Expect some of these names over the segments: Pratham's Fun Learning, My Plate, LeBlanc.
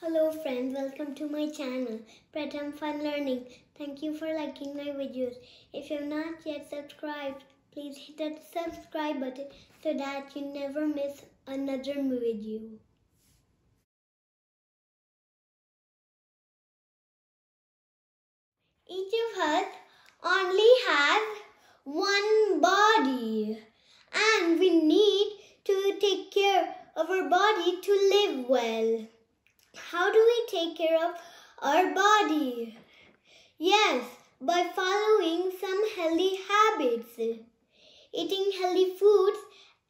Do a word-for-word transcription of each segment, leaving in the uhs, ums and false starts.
Hello friends, welcome to my channel, Pratham's Fun Learning. Thank you for liking my videos. If you have not yet subscribed, please hit that subscribe button so that you never miss another video. Each of us only has one body and we need to take care of our body to live well. How do we take care of our body? Yes, by following some healthy habits. Eating healthy foods,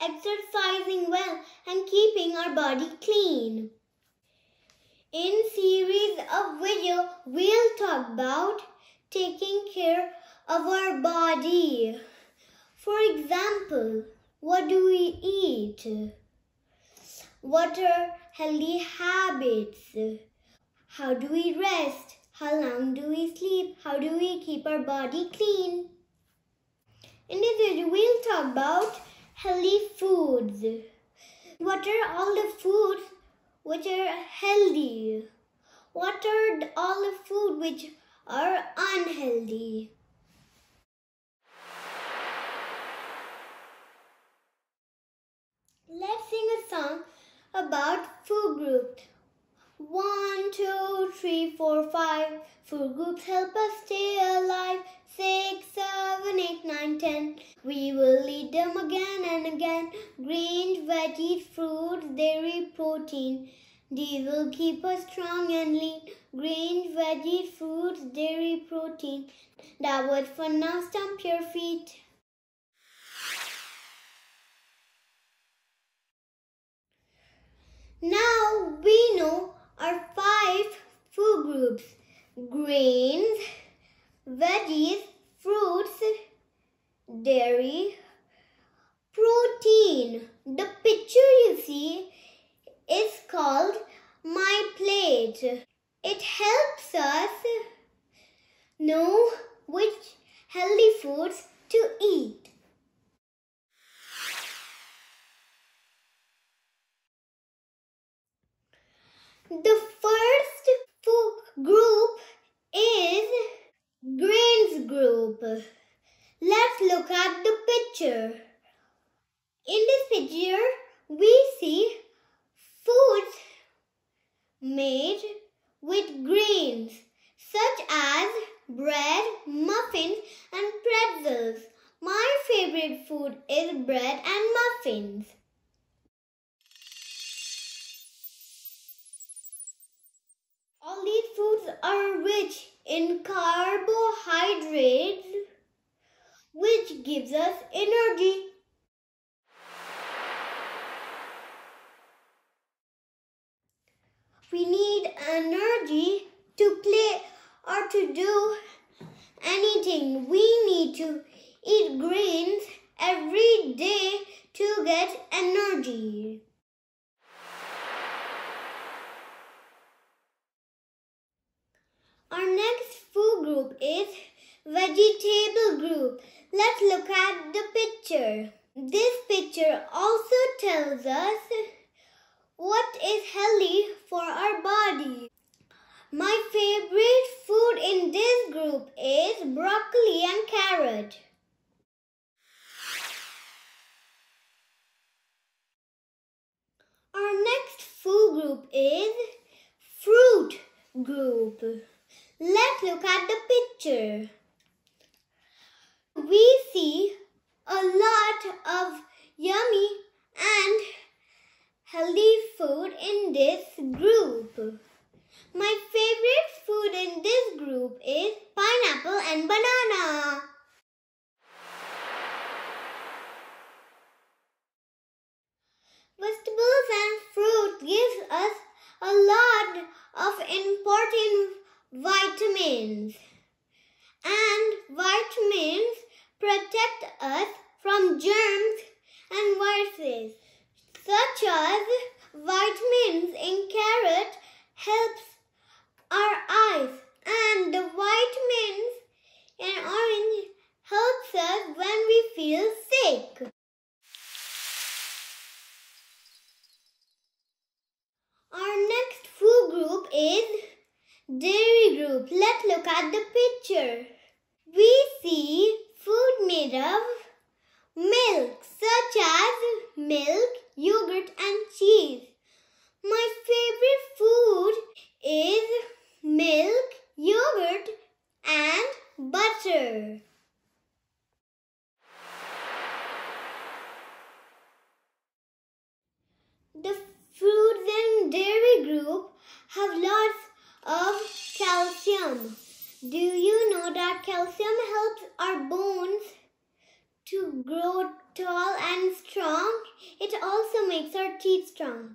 exercising well, and keeping our body clean. In series of video, we'll talk about taking care of our body. For example, what do we eat? What are healthy habits? How do we rest? How long do we sleep? How do we keep our body clean? In this video, we'll talk about healthy foods. What are all the foods which are healthy? What are all the foods which are unhealthy? Let's sing a song about food groups. one, two, three, four, five. Food groups help us stay alive. six, seven, eight, nine, ten. We will eat them again and again. Greens, veggies, fruits, dairy, protein. These will keep us strong and lean. Greens, veggies, fruits, dairy, protein. That was for now. Stamp your feet. Now we know our five food groups: grains, veggies, fruits, dairy, protein. The picture you see is called My Plate. It helps us know which healthy foods to eat. The first food group is grains group. Let's look at the picture. In this picture, we see foods made with grains such as bread, muffins, and pretzels. My favorite food is bread and muffins. All these foods are rich in carbohydrates, which gives us energy. We need energy to play or to do anything. We need to eat grains every day to get energy. Our next food group is vegetable group. Let's look at the picture. This picture also tells us what is healthy for our body. My favorite food in this group is broccoli and carrot. Our next food group is fruit group. Let's look at the picture. We see a lot of yummy and healthy food in this group. My favorite food in this group is pineapple and banana. Vegetables and fruit gives us a lot of important vitamins and vitamins us from germs and viruses, such as vitamins in carrot helps our eyes, and the vitamins in orange helps us when we feel sick. Our next food group is dairy group. Let's look at the picture. We see food made of milk, such as milk, yogurt and cheese. My favorite food is milk, yogurt and butter. The fruits and dairy group have lots of calcium. Do you know that calcium helps our bones to grow tall and strong? It also makes our teeth strong.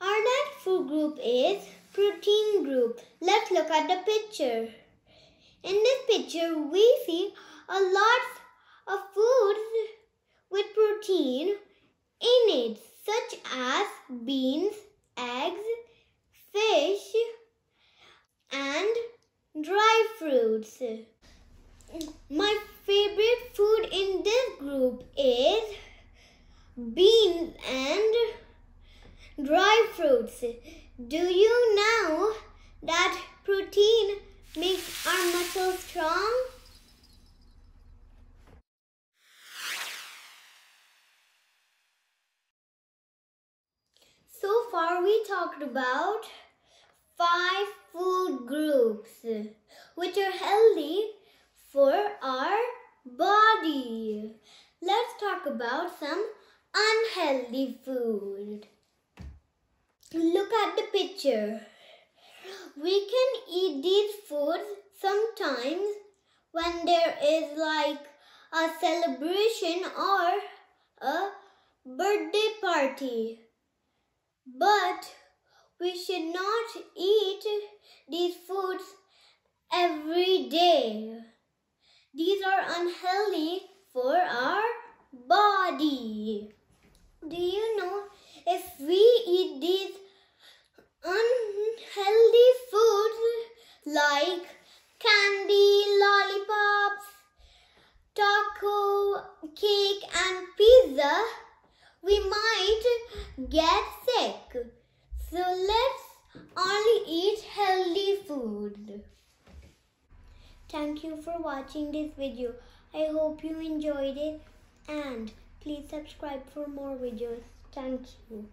Our next food group is protein group. Let's look at the picture. In this picture, we see a lot of foods with protein in it, such as beans, eggs, fish, and dry fruits. My favorite food in this group is beans and dry fruits. Do you know that protein makes our muscles strong? So far we talked about five food groups which are healthy for our body. Let's talk about some unhealthy food. Look at the picture. We can eat these foods sometimes when there is like a celebration or a birthday party. But we should not eat these foods every day. These are unhealthy for our body. Do you know if we eat these unhealthy foods like candy, lollipops, taco, cake and pizza, we might get sick. So let's only eat healthy food. Thank you for watching this video. I hope you enjoyed it and please subscribe for more videos. Thank you.